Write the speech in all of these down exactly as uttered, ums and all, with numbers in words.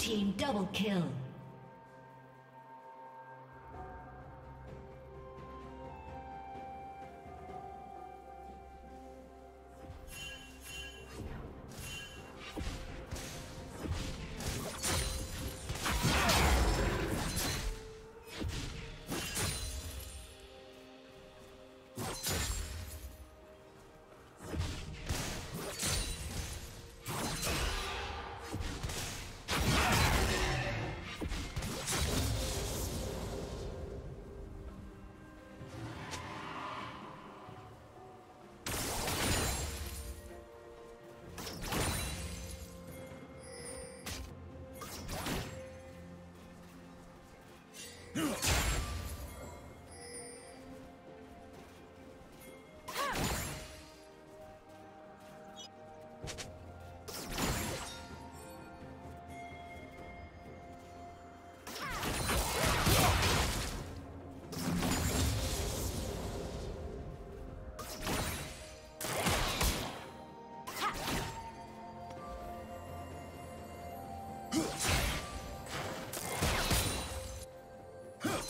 team double kill. Huh.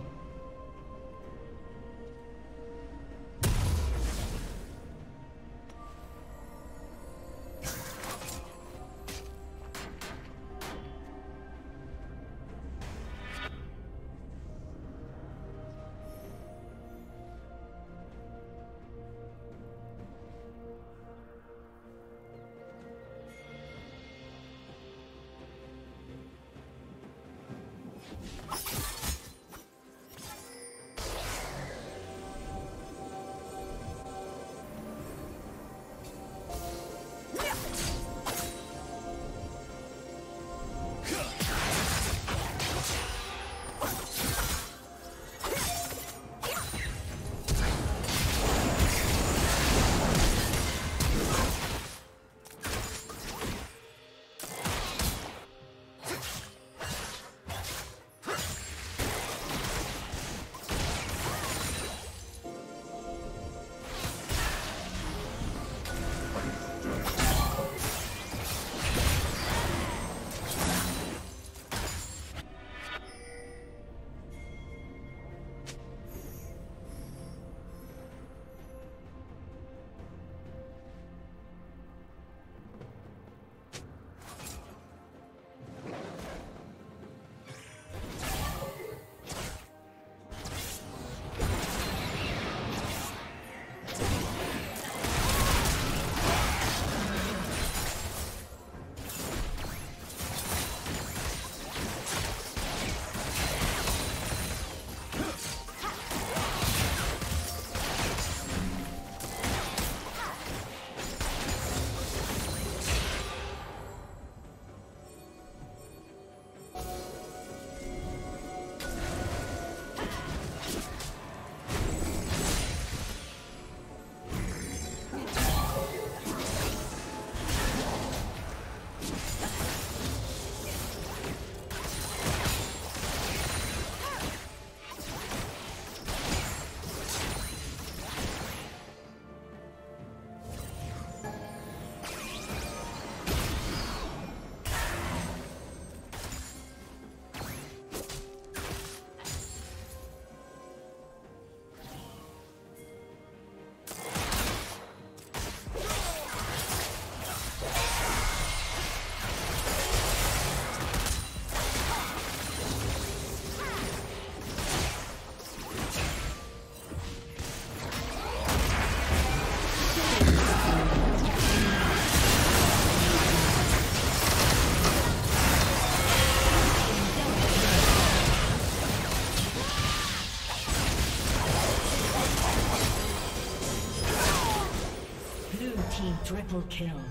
Triple kill. Red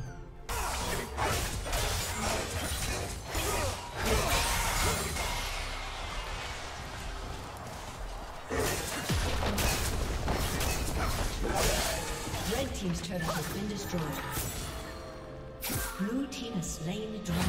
team's turret has been destroyed. Blue team has slain the dragon.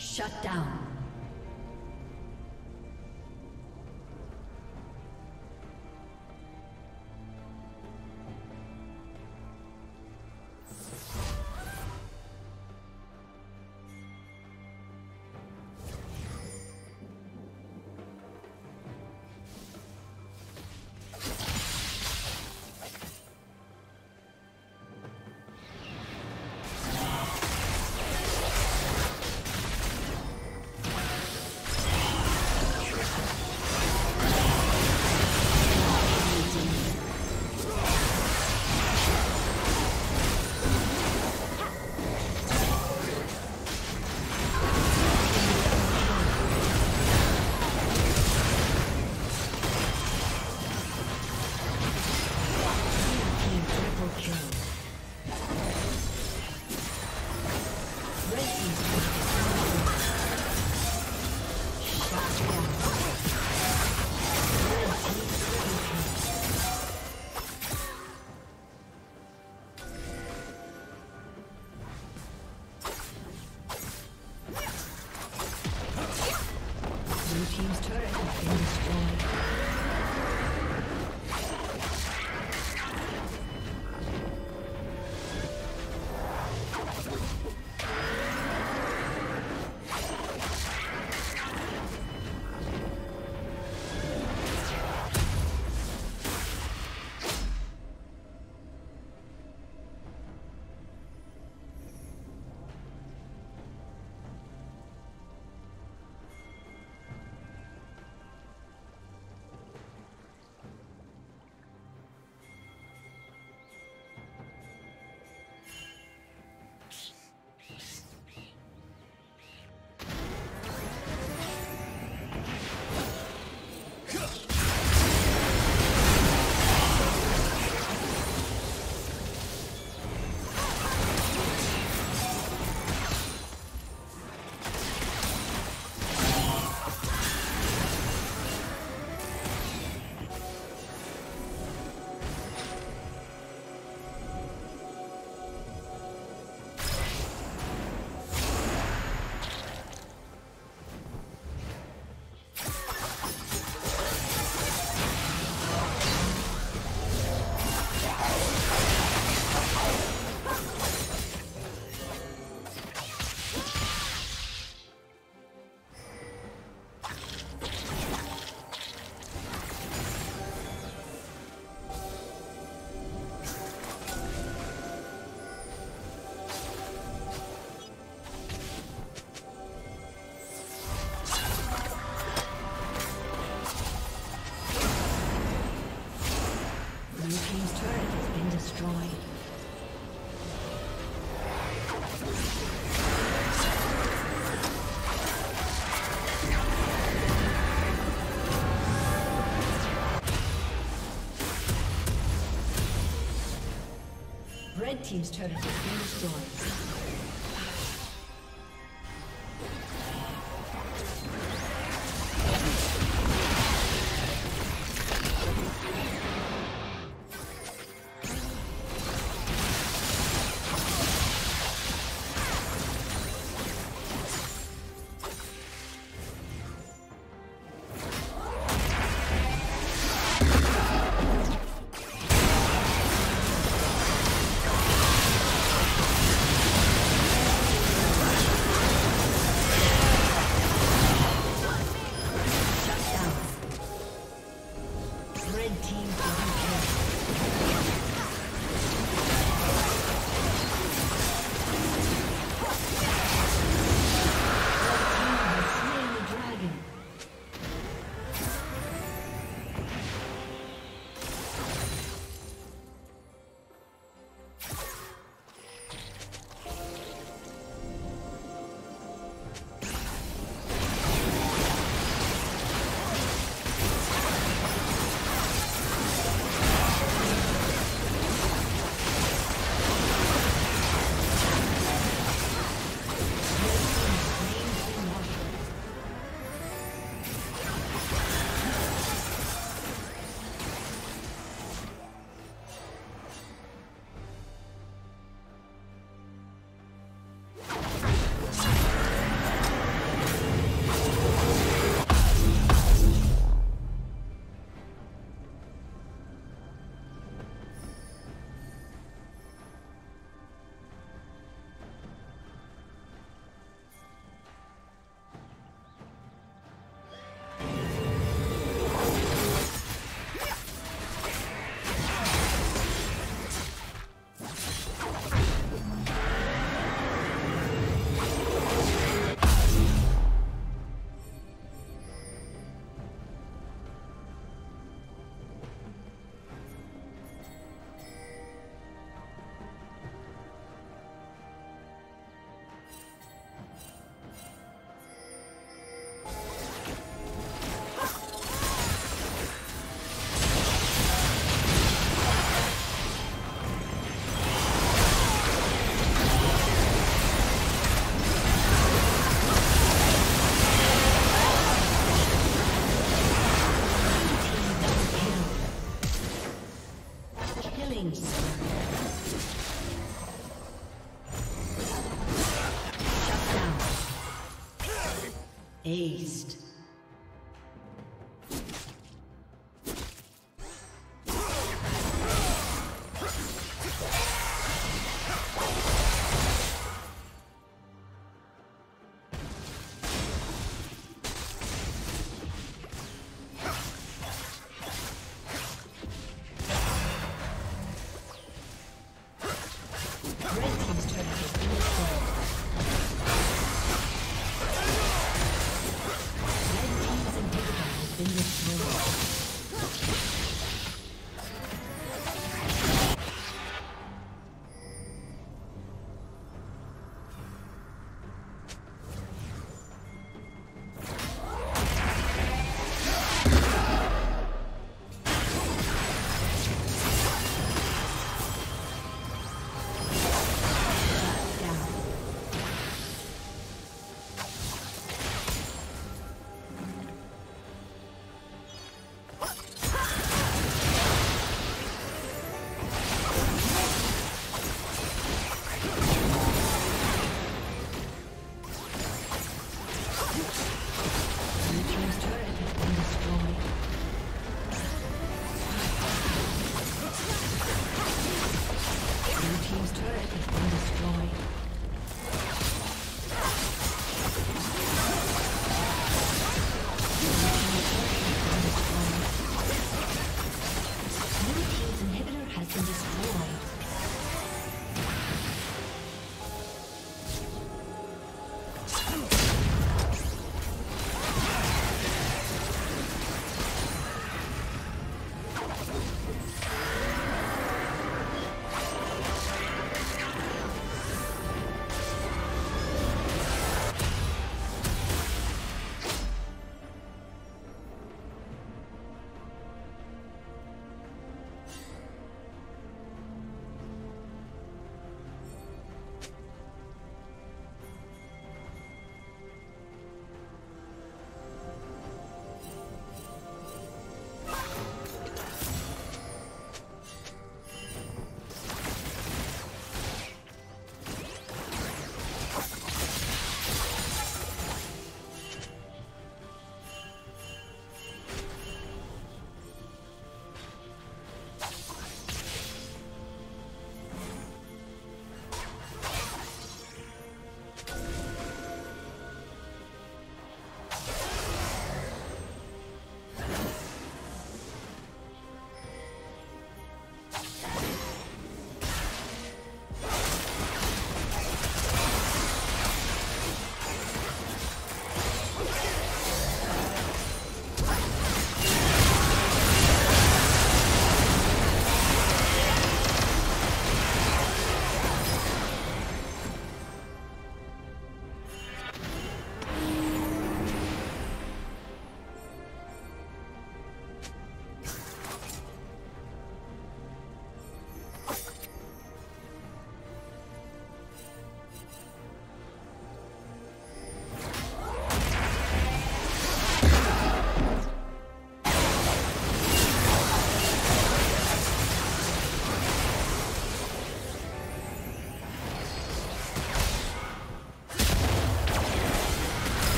Shut down. Red team's turret has been destroyed. Aced.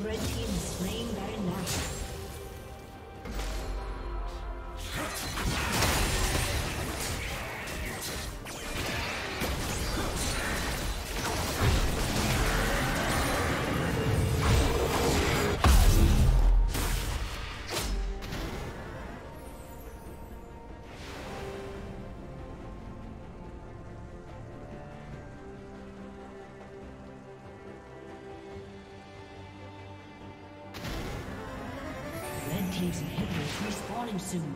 Red team is playing very nice. team's inhibitors respawning soon.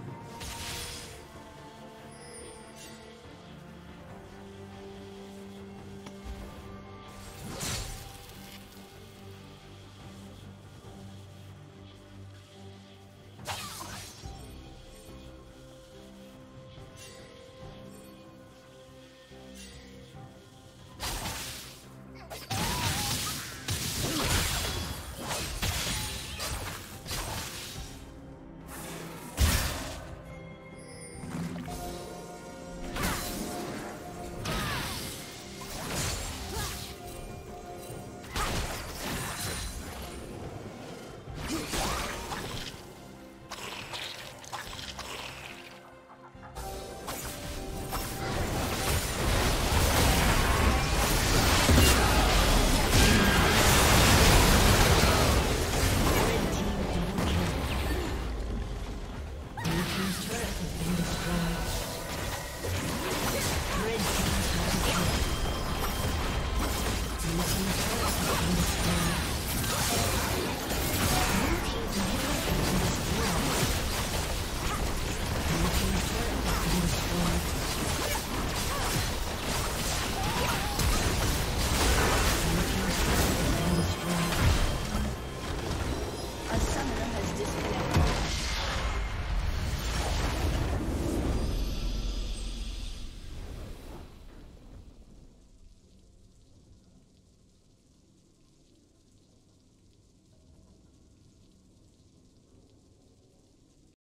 Let's go.